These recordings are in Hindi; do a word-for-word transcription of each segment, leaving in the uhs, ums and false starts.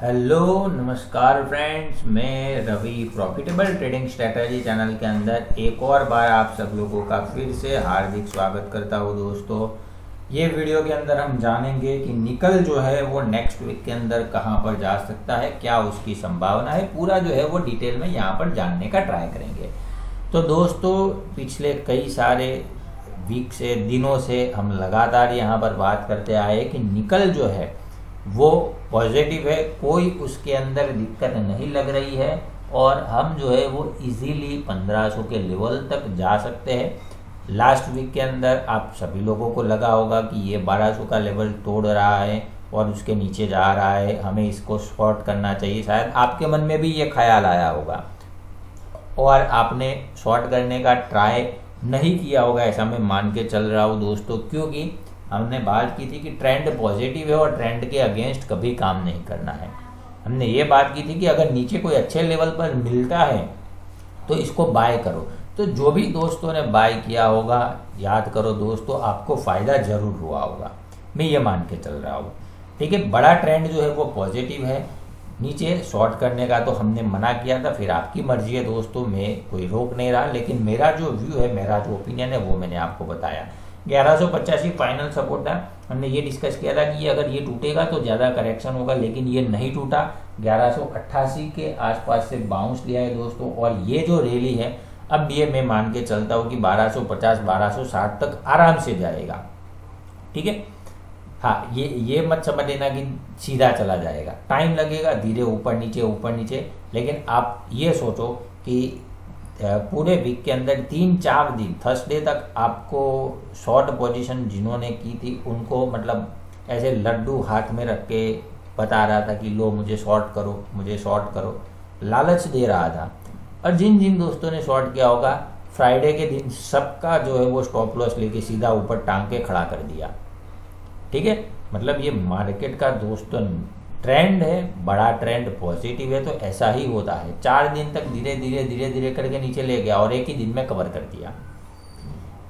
हेलो नमस्कार फ्रेंड्स, मैं Ravi profitable trading strategy channel के अंदर एक और बार आप सब लोगों का फिर से हार्दिक स्वागत करता हूँ। दोस्तों, ये वीडियो के अंदर हम जानेंगे कि निकल जो है वो नेक्स्ट वीक के अंदर कहाँ पर जा सकता है, क्या उसकी संभावना है, पूरा जो है वो डिटेल में यहाँ पर जानने का ट्राई करेंगे। तो दोस्तों, पिछले कई सारे वीक से दिनों से हम लगातार यहाँ पर बात करते आए कि निकल जो है वो पॉजिटिव है, कोई उसके अंदर दिक्कत नहीं लग रही है और हम जो है वो इजीली पंद्रह सौ के लेवल तक जा सकते हैं। लास्ट वीक के अंदर आप सभी लोगों को लगा होगा कि ये बारह सौ का लेवल तोड़ रहा है और उसके नीचे जा रहा है, हमें इसको शॉर्ट करना चाहिए। शायद आपके मन में भी ये ख्याल आया होगा और आपने शॉर्ट करने का ट्राई नहीं किया होगा, ऐसा मैं मान के चल रहा हूँ दोस्तों, क्योंकि हमने बात की थी कि ट्रेंड पॉजिटिव है और ट्रेंड के अगेंस्ट कभी काम नहीं करना है। हमने ये बात की थी कि अगर नीचे कोई अच्छे लेवल पर मिलता है तो इसको बाय करो। तो जो भी दोस्तों ने बाय किया होगा, याद करो दोस्तों, आपको फ़ायदा ज़रूर हुआ होगा, मैं ये मान के चल रहा हूँ। ठीक है, बड़ा ट्रेंड जो है वो पॉजिटिव है, नीचे शॉर्ट करने का तो हमने मना किया था, फिर आपकी मर्जी है दोस्तों, मैं कोई रोक नहीं रहा। लेकिन मेरा जो व्यू है, मेरा जो ओपिनियन है, वो मैंने आपको बताया। ग्यारह सौ पचासी फाइनल सपोर्ट था, हमने ये डिस्कस किया था कि ये अगर ये टूटेगा तो ज़्यादा करेक्शन होगा, लेकिन ये नहीं टूटा। ग्यारह सौ अट्ठासी के आसपास से बाउंस लिया है दोस्तों, और ये जो रैली है अब ये मैं मान के चलता हूँ कि बारह सौ पचास बारह सौ साठ तक आराम से जाएगा। ठीक है, हाँ, ये ये मत समझ लेना कि सीधा चला जाएगा, टाइम लगेगा, धीरे ऊपर नीचे ऊपर नीचे। लेकिन आप ये सोचो कि पूरे वीक के अंदर तीन चार दिन थर्सडे तक आपको शॉर्ट पोजीशन जिन्होंने की थी उनको, मतलब ऐसे लड्डू हाथ में रख के बता रहा था कि लो मुझे शॉर्ट करो, मुझे शॉर्ट करो, लालच दे रहा था। और जिन जिन दोस्तों ने शॉर्ट किया होगा, फ्राइडे के दिन सबका जो है वो स्टॉप लॉस लेके सीधा ऊपर टांग के खड़ा कर दिया। ठीक है, मतलब ये मार्केट का दोस्तों ट्रेंड है, बड़ा ट्रेंड पॉजिटिव है, तो ऐसा ही होता है। चार दिन तक धीरे धीरे धीरे धीरे करके नीचे ले गया और एक ही दिन में कवर कर दिया।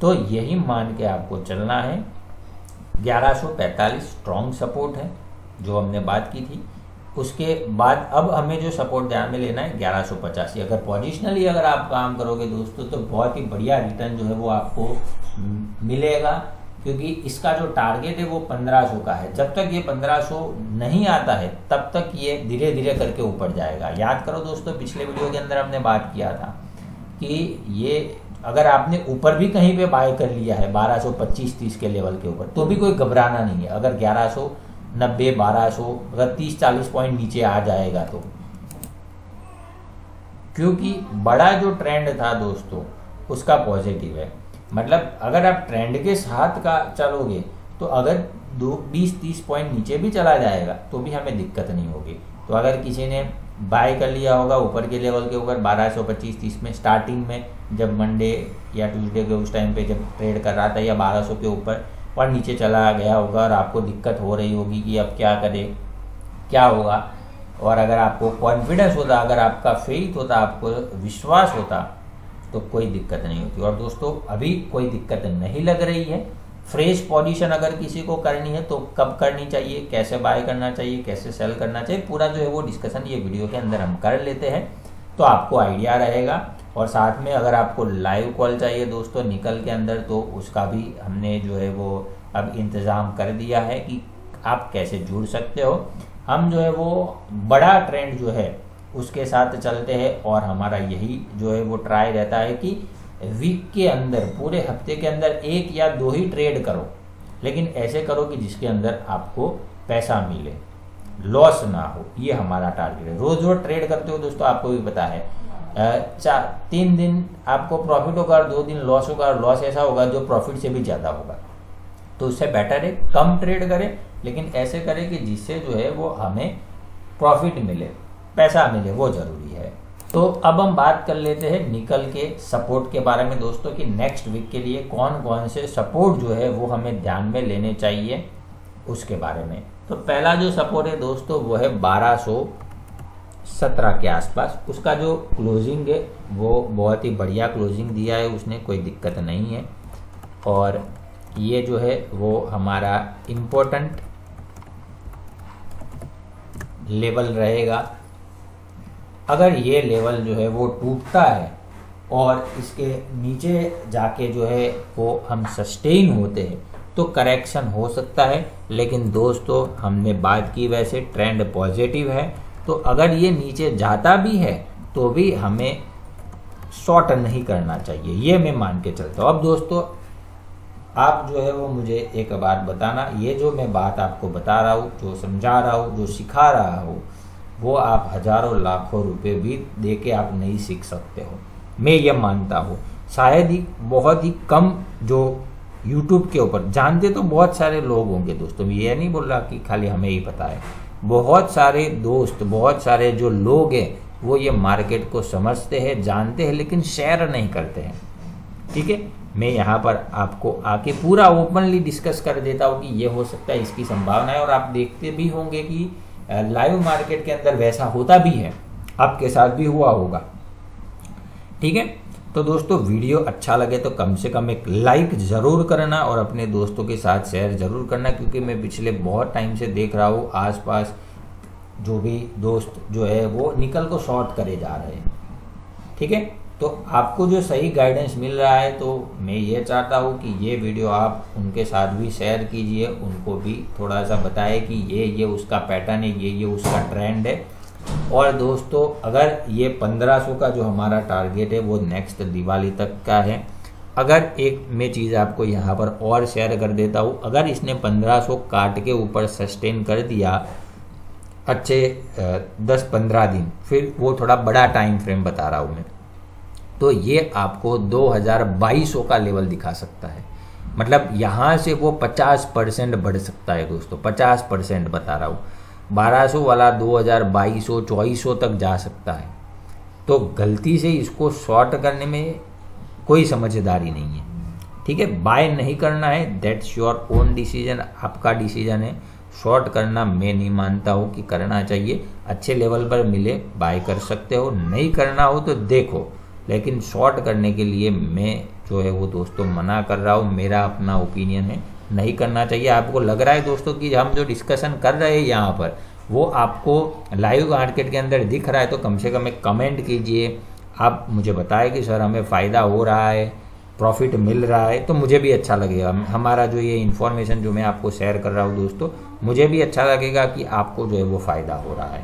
तो यही मान के आपको चलना है। ग्यारह सौ पैंतालीस स्ट्रॉन्ग सपोर्ट है जो हमने बात की थी, उसके बाद अब हमें जो सपोर्ट ध्यान में लेना है ग्यारह सौ पचासी। अगर पॉजिशनली अगर आप काम करोगे दोस्तों तो बहुत ही बढ़िया रिटर्न जो है वो आपको मिलेगा, क्योंकि इसका जो टारगेट है वो पंद्रह सौ का है। जब तक ये पंद्रह सौ नहीं आता है तब तक ये धीरे धीरे करके ऊपर जाएगा। याद करो दोस्तों, पिछले वीडियो के अंदर हमने बात किया था कि ये अगर आपने ऊपर भी कहीं पे बाय कर लिया है बारह सौ पच्चीस तीस के लेवल के ऊपर तो भी कोई घबराना नहीं है। अगर ग्यारह सौ नब्बे बारह सौ अगर तीस चालीस पॉइंट नीचे आ जाएगा तो, क्योंकि बड़ा जो ट्रेंड था दोस्तों उसका पॉजिटिव है। मतलब अगर आप ट्रेंड के साथ का चलोगे तो अगर दो बीस तीस पॉइंट नीचे भी चला जाएगा तो भी हमें दिक्कत नहीं होगी। तो अगर किसी ने बाय कर लिया होगा ऊपर के लेवल के ऊपर बारह सौ पच्चीस तीस में, स्टार्टिंग में जब मंडे या ट्यूसडे के उस टाइम पे जब ट्रेड कर रहा था या बारह सौ के ऊपर और नीचे चला गया होगा और आपको दिक्कत हो रही होगी कि अब क्या करे क्या होगा, और अगर आपको कॉन्फिडेंस होता, अगर आपका फेथ होता, आपको विश्वास होता तो कोई दिक्कत नहीं होती। और दोस्तों अभी कोई दिक्कत नहीं लग रही है। फ्रेश पोजीशन अगर किसी को करनी है तो कब करनी चाहिए, कैसे बाय करना चाहिए, कैसे सेल करना चाहिए, पूरा जो है वो डिस्कशन ये वीडियो के अंदर हम कर लेते हैं तो आपको आइडिया रहेगा। और साथ में अगर आपको लाइव कॉल चाहिए दोस्तों निकल के अंदर तो उसका भी हमने जो है वो अब इंतज़ाम कर दिया है कि आप कैसे जुड़ सकते हो। हम जो है वो बड़ा ट्रेंड जो है उसके साथ चलते हैं और हमारा यही जो है वो ट्राई रहता है कि वीक के अंदर, पूरे हफ्ते के अंदर एक या दो ही ट्रेड करो, लेकिन ऐसे करो कि जिसके अंदर आपको पैसा मिले, लॉस ना हो, ये हमारा टारगेट है। रोज रोज ट्रेड करते हो दोस्तों, आपको भी पता है, चार तीन दिन आपको प्रॉफिट होगा और दो दिन लॉस होगा, और लॉस ऐसा होगा जो प्रॉफिट से भी ज़्यादा होगा। तो उससे बेटर है कम ट्रेड करें, लेकिन ऐसे करें कि जिससे जो है वो हमें प्रॉफिट मिले, पैसा मिले, वो जरूरी है। तो अब हम बात कर लेते हैं निकल के सपोर्ट के बारे में दोस्तों कि नेक्स्ट वीक के लिए कौन कौन से सपोर्ट जो है वो हमें ध्यान में लेने चाहिए उसके बारे में। तो पहला जो सपोर्ट है दोस्तों वो है बारह सौ सत्रह के आसपास। उसका जो क्लोजिंग है वो बहुत ही बढ़िया क्लोजिंग दिया है उसने, कोई दिक्कत नहीं है। और ये जो है वो हमारा इम्पोर्टेंट लेवल रहेगा। अगर ये लेवल जो है वो टूटता है और इसके नीचे जाके जो है वो हम सस्टेन होते हैं तो करेक्शन हो सकता है। लेकिन दोस्तों हमने बात की वैसे ट्रेंड पॉजिटिव है, तो अगर ये नीचे जाता भी है तो भी हमें शॉर्ट नहीं करना चाहिए, ये मैं मान के चलता हूँ। अब दोस्तों आप जो है वो मुझे एक बात बताना, ये जो मैं बात आपको बता रहा हूँ, जो समझा रहा हूँ, जो सिखा रहा हूँ, वो आप हजारों लाखों रुपए भी दे के आप नहीं सीख सकते हो, मैं ये मानता हूँ। शायद ही बहुत ही कम जो यूट्यूब के ऊपर जानते तो बहुत सारे लोग होंगे दोस्तों, मैं ये नहीं बोल रहा कि खाली हमें ही पता है, बहुत सारे दोस्त, बहुत सारे जो लोग हैं वो ये मार्केट को समझते हैं, जानते हैं, लेकिन शेयर नहीं करते हैं। ठीक है, मैं यहाँ पर आपको आके पूरा ओपनली डिस्कस कर देता हूँ कि ये हो सकता है, इसकी संभावना है, और आप देखते भी होंगे कि लाइव मार्केट के अंदर वैसा होता भी है, आपके साथ भी हुआ होगा। ठीक है, तो दोस्तों वीडियो अच्छा लगे तो कम से कम एक लाइक ज़रूर करना और अपने दोस्तों के साथ शेयर ज़रूर करना, क्योंकि मैं पिछले बहुत टाइम से देख रहा हूँ आसपास जो भी दोस्त जो है वो निकल को शॉर्ट करे जा रहे हैं। ठीक है, तो आपको जो सही गाइडेंस मिल रहा है तो मैं ये चाहता हूँ कि ये वीडियो आप उनके साथ भी शेयर कीजिए, उनको भी थोड़ा सा बताएं कि ये ये उसका पैटर्न है, ये ये उसका ट्रेंड है। और दोस्तों अगर ये पंद्रह सौ का जो हमारा टारगेट है वो नेक्स्ट दिवाली तक का है। अगर एक मैं चीज़ आपको यहाँ पर और शेयर कर देता हूँ, अगर इसने पंद्रह सौ काट के ऊपर सस्टेन कर दिया अच्छे दस पंद्रह दिन, फिर वो थोड़ा बड़ा टाइम फ्रेम बता रहा हूँ मैं, तो ये आपको दो हज़ार बाईस का लेवल दिखा सकता है। मतलब यहाँ से वो पचास परसेंट बढ़ सकता है दोस्तों, पचास परसेंट बता रहा हूँ। बारह सौ वाला दो हज़ार बाईस सौ चौबीस सौ तक जा सकता है। तो गलती से इसको शॉर्ट करने में कोई समझदारी नहीं है। ठीक है, बाय नहीं करना है, दैट्स योर ओन डिसीजन, आपका डिसीजन है। शॉर्ट करना मैं नहीं मानता हूँ कि करना चाहिए। अच्छे लेवल पर मिले बाय कर सकते हो, नहीं करना हो तो देखो, लेकिन शॉर्ट करने के लिए मैं जो है वो दोस्तों मना कर रहा हूँ। मेरा अपना ओपिनियन है, नहीं करना चाहिए। आपको लग रहा है दोस्तों कि हम जो डिस्कशन कर रहे हैं यहाँ पर वो आपको लाइव मार्केट के अंदर दिख रहा है, तो कम से कम एक कमेंट कीजिए, आप मुझे बताएं कि सर हमें फ़ायदा हो रहा है, प्रॉफिट मिल रहा है, तो मुझे भी अच्छा लगेगा। हमारा जो ये इन्फॉर्मेशन जो मैं आपको शेयर कर रहा हूँ दोस्तों, मुझे भी अच्छा लगेगा कि आपको जो है वो फ़ायदा हो रहा है।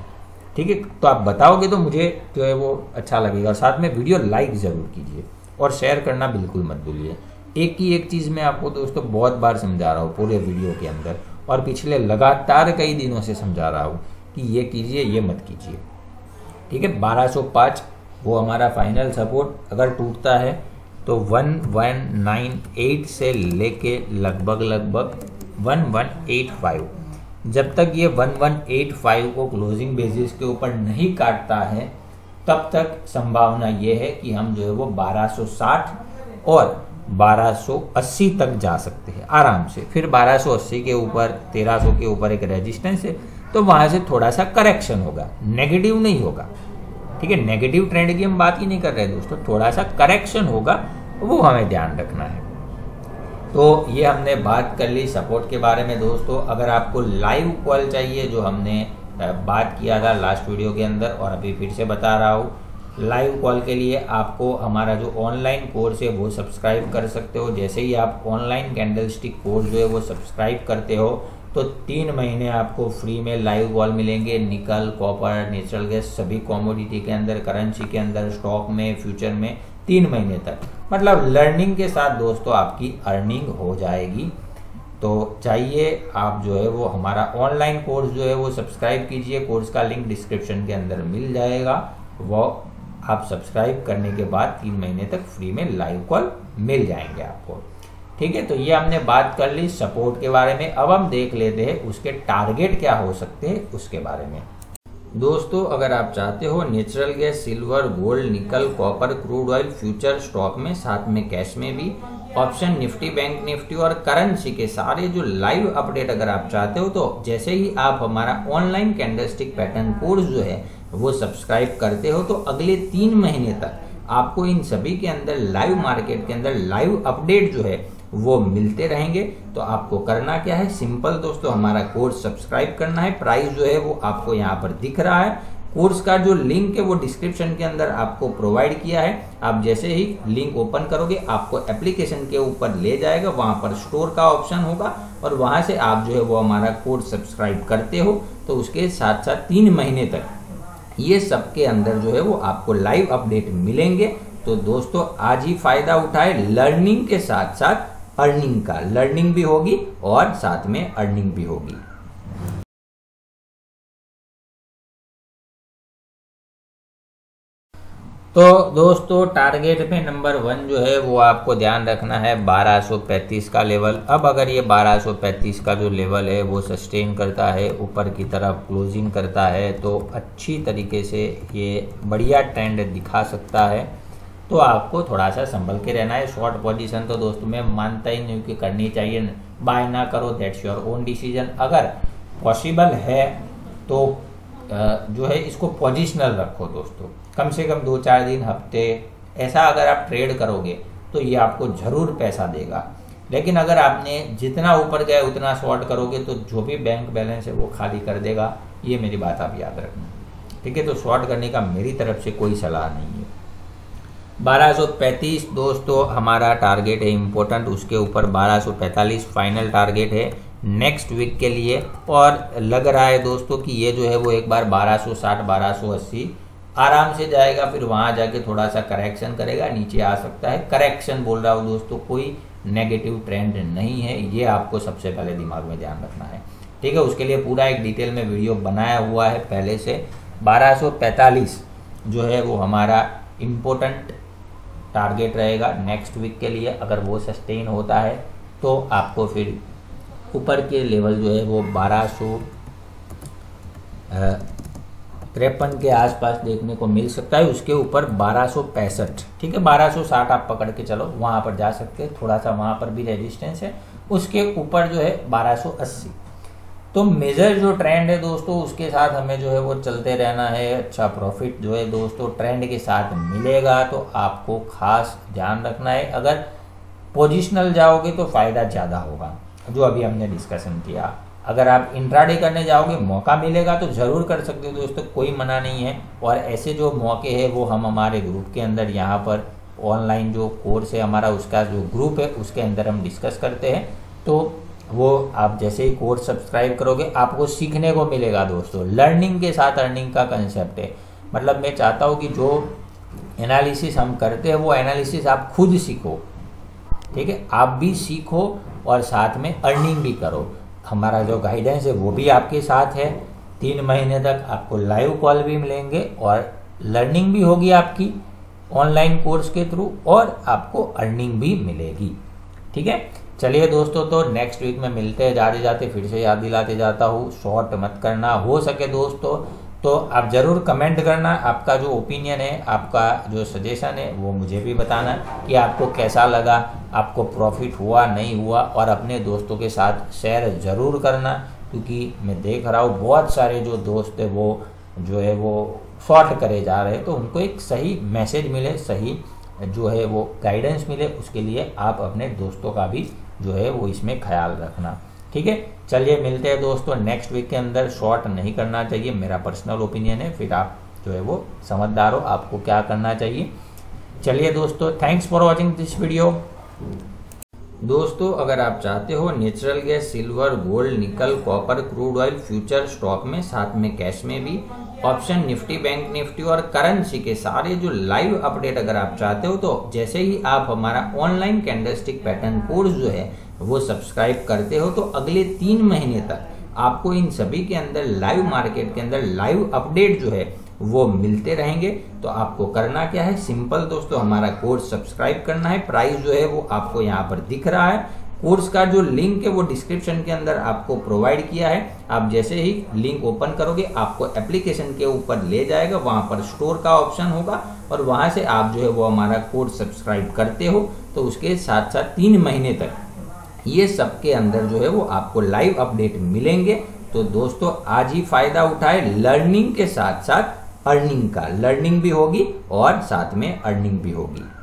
ठीक है, तो आप बताओगे तो मुझे जो है वो अच्छा लगेगा। और साथ में वीडियो लाइक ज़रूर कीजिए और शेयर करना बिल्कुल मत भूलिए। एक ही एक चीज़ मैं आपको दोस्तों बहुत बार समझा रहा हूँ पूरे वीडियो के अंदर, और पिछले लगातार कई दिनों से समझा रहा हूँ कि ये कीजिए, ये मत कीजिए। ठीक है, बारह सौ पाँच वो हमारा फाइनल सपोर्ट अगर टूटता है तो ग्यारह सौ अट्ठानवे से लेके लगभग लगभग ग्यारह सौ पचासी, जब तक ये ग्यारह सौ पचासी को क्लोजिंग बेसिस के ऊपर नहीं काटता है तब तक संभावना ये है कि हम जो है वो बारह सौ साठ और बारह सौ अस्सी तक जा सकते हैं आराम से। फिर बारह सौ अस्सी के ऊपर, तेरह सौ के ऊपर एक रेजिस्टेंस है, तो वहाँ से थोड़ा सा करेक्शन होगा, नेगेटिव नहीं होगा। ठीक है, नेगेटिव ट्रेंड की हम बात ही नहीं कर रहे दोस्तों, थोड़ा सा करेक्शन होगा, वो हमें ध्यान रखना है। तो ये हमने बात कर ली सपोर्ट के बारे में दोस्तों। अगर आपको लाइव कॉल चाहिए, जो हमने बात किया था लास्ट वीडियो के अंदर और अभी फिर से बता रहा हूँ, लाइव कॉल के लिए आपको हमारा जो ऑनलाइन कोर्स है वो सब्सक्राइब कर सकते हो। जैसे ही आप ऑनलाइन कैंडलस्टिक कोर्स जो है वो सब्सक्राइब करते हो तो तीन महीने आपको फ्री में लाइव कॉल मिलेंगे। निकल, कॉपर, नेचुरल गैस, सभी कॉमोडिटी के अंदर, करेंसी के अंदर, स्टॉक में, फ्यूचर में, तीन महीने तक मतलब लर्निंग के साथ दोस्तों आपकी अर्निंग हो जाएगी। तो चाहिए आप जो है वो हमारा ऑनलाइन कोर्स जो है वो सब्सक्राइब कीजिए। कोर्स का लिंक डिस्क्रिप्शन के अंदर मिल जाएगा, वो आप सब्सक्राइब करने के बाद तीन महीने तक फ्री में लाइव कॉल मिल जाएंगे आपको। ठीक है, तो ये हमने बात कर ली सपोर्ट के बारे में। अब हम देख लेते हैं उसके टारगेट क्या हो सकते हैं उसके बारे में। दोस्तों अगर आप चाहते हो natural gas, silver, gold, nickel, copper, crude oil, future, stock में, साथ में कैश में भी, ऑप्शन, निफ्टी, बैंक निफ्टी और करेंसी के सारे जो लाइव अपडेट अगर आप चाहते हो, तो जैसे ही आप हमारा ऑनलाइन कैंडलस्टिक पैटर्न कोर्स जो है वो सब्सक्राइब करते हो तो अगले तीन महीने तक आपको इन सभी के अंदर लाइव मार्केट के अंदर लाइव अपडेट जो है वो मिलते रहेंगे। तो आपको करना क्या है, सिंपल दोस्तों हमारा कोर्स सब्सक्राइब करना है। प्राइस जो है वो आपको यहाँ पर दिख रहा है। कोर्स का जो लिंक है वो डिस्क्रिप्शन के अंदर आपको प्रोवाइड किया है। आप जैसे ही लिंक ओपन करोगे आपको एप्लीकेशन के ऊपर ले जाएगा, वहां पर स्टोर का ऑप्शन होगा और वहां से आप जो है वो हमारा कोर्स सब्सक्राइब करते हो तो उसके साथ साथ तीन महीने तक ये सबके अंदर जो है वो आपको लाइव अपडेट मिलेंगे। तो दोस्तों आज ही फायदा उठाए, लर्निंग के साथ साथ अर्निंग का, लर्निंग भी होगी और साथ में अर्निंग भी होगी। तो दोस्तों टारगेट में नंबर वन जो है वो आपको ध्यान रखना है बारह सौ पैंतीस का लेवल। अब अगर ये बारह सौ पैंतीस का जो लेवल है वो सस्टेन करता है, ऊपर की तरफ क्लोजिंग करता है तो अच्छी तरीके से ये बढ़िया ट्रेंड दिखा सकता है। तो आपको थोड़ा सा संभल के रहना है। शॉर्ट पोजीशन तो दोस्तों मैं मानता ही नहीं कि करनी चाहिए, बाय ना करो, दैट्स योर ओन डिसीजन। अगर पॉसिबल है तो जो है इसको पोजिशनल रखो दोस्तों, कम से कम दो चार दिन, हफ्ते ऐसा अगर आप ट्रेड करोगे तो ये आपको जरूर पैसा देगा। लेकिन अगर आपने जितना ऊपर गया उतना शॉर्ट करोगे तो जो भी बैंक बैलेंस है वो खाली कर देगा। ये मेरी बात आप याद रखना, ठीक है। तो शॉर्ट करने का मेरी तरफ से कोई सलाह नहीं है। बारह सौ पैंतीस दोस्तों हमारा टारगेट है इम्पोर्टेंट, उसके ऊपर बारह सौ पैंतालीस फाइनल टारगेट है नेक्स्ट वीक के लिए। और लग रहा है दोस्तों कि ये जो है वो एक बार बारह सौ साठ बारह सौ अस्सी आराम से जाएगा, फिर वहाँ जाके थोड़ा सा करेक्शन करेगा, नीचे आ सकता है। करेक्शन बोल रहा हूँ दोस्तों, कोई नेगेटिव ट्रेंड नहीं है, ये आपको सबसे पहले दिमाग में ध्यान रखना है, ठीक है। उसके लिए पूरा एक डिटेल में वीडियो बनाया हुआ है पहले से। बारह सौ पैंतालीस जो है वो हमारा इम्पोर्टेंट टारगेट रहेगा नेक्स्ट वीक के लिए। अगर वो सस्टेन होता है तो आपको फिर ऊपर के लेवल जो है वो बारह सौ तिरपन के आसपास देखने को मिल सकता है, उसके ऊपर बारह सौ पैंसठ, ठीक है। बारह सौ साठ आप पकड़ के चलो, वहाँ पर जा सकते हैं, थोड़ा सा वहाँ पर भी रेजिस्टेंस है। उसके ऊपर जो है बारह सौ अस्सी। तो मेजर जो ट्रेंड है दोस्तों उसके साथ हमें जो है वो चलते रहना है। अच्छा प्रॉफिट जो है दोस्तों ट्रेंड के साथ मिलेगा, तो आपको खास ध्यान रखना है। अगर पोजिशनल जाओगे तो फ़ायदा ज़्यादा होगा, जो अभी हमने डिस्कशन किया। अगर आप इंट्राडे करने जाओगे, मौका मिलेगा तो ज़रूर कर सकते हो दोस्तों, कोई मना नहीं है। और ऐसे जो मौके हैं वो हम हमारे ग्रुप के अंदर, यहाँ पर ऑनलाइन जो कोर्स है हमारा उसका जो ग्रुप है उसके अंदर हम डिस्कस करते हैं। तो वो आप जैसे ही कोर्स सब्सक्राइब करोगे आपको सीखने को मिलेगा दोस्तों। लर्निंग के साथ अर्निंग का कंसेप्ट है, मतलब मैं चाहता हूँ कि जो एनालिसिस हम करते हैं वो एनालिसिस आप खुद सीखो, ठीक है। आप भी सीखो और साथ में अर्निंग भी करो। हमारा जो गाइडेंस है वो भी आपके साथ है। तीन महीने तक आपको लाइव कॉल भी मिलेंगे और लर्निंग भी होगी आपकी ऑनलाइन कोर्स के थ्रू, और आपको अर्निंग भी मिलेगी, ठीक है। चलिए दोस्तों, तो नेक्स्ट वीक में मिलते हैं। जाते जाते फिर से याद दिलाते जाता हूँ, शॉर्ट मत करना। हो सके दोस्तों तो आप ज़रूर कमेंट करना, आपका जो ओपिनियन है, आपका जो सजेशन है वो मुझे भी बताना कि आपको कैसा लगा, आपको प्रॉफिट हुआ नहीं हुआ। और अपने दोस्तों के साथ शेयर ज़रूर करना, क्योंकि मैं देख रहा हूँ बहुत सारे जो दोस्त है वो जो है वो शॉर्ट करे जा रहे हैं। तो उनको एक सही मैसेज मिले, सही जो है वो गाइडेंस मिले, उसके लिए आप अपने दोस्तों का भी जो है वो इसमें ख्याल रखना, ठीक है। चलिए मिलते हैं दोस्तों नेक्स्ट वीक के अंदर। शॉर्ट नहीं करना चाहिए, मेरा पर्सनल ओपिनियन है, फिर आप जो है वो समझदार हो आपको क्या करना चाहिए। चलिए दोस्तों, thanks for watching this video. दोस्तों अगर आप चाहते हो natural gas, silver, gold, nickel, copper, crude oil, future, stock में, साथ में कैश में भी ऑप्शन, निफ्टी, बैंक निफ्टी और करेंसी के सारे जो लाइव अपडेट अगर आप चाहते हो, तो जैसे ही आप हमारा ऑनलाइन कैंडलस्टिक पैटर्न कोर्स जो है वो सब्सक्राइब करते हो तो अगले तीन महीने तक आपको इन सभी के अंदर लाइव मार्केट के अंदर लाइव अपडेट जो है वो मिलते रहेंगे। तो आपको करना क्या है, सिंपल दोस्तों हमारा कोर्स सब्सक्राइब करना है। प्राइस जो है वो आपको यहाँ पर दिख रहा है। कोर्स का जो लिंक है वो डिस्क्रिप्शन के अंदर आपको प्रोवाइड किया है। आप जैसे ही लिंक ओपन करोगे आपको एप्लीकेशन के ऊपर ले जाएगा, वहाँ पर स्टोर का ऑप्शन होगा और वहाँ से आप जो है वो हमारा कोर्स सब्सक्राइब करते हो तो उसके साथ साथ तीन महीने तक ये सबके अंदर जो है वो आपको लाइव अपडेट मिलेंगे। तो दोस्तों आज ही फायदा उठाए, लर्निंग के साथ साथ अर्निंग का, लर्निंग भी होगी और साथ में अर्निंग भी होगी।